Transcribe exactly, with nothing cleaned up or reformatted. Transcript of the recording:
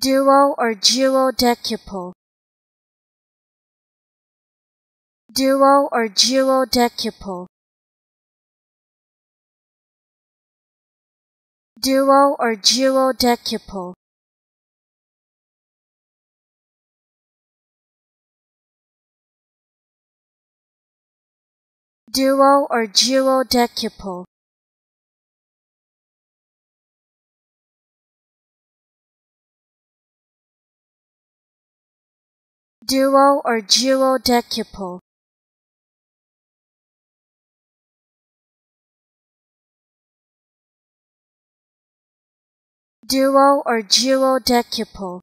Duo or duodecuple. Duo or duodecuple. Duo or duodecuple. Duo or duodecuple. Duo or duodecuple. Duo or duodecuple.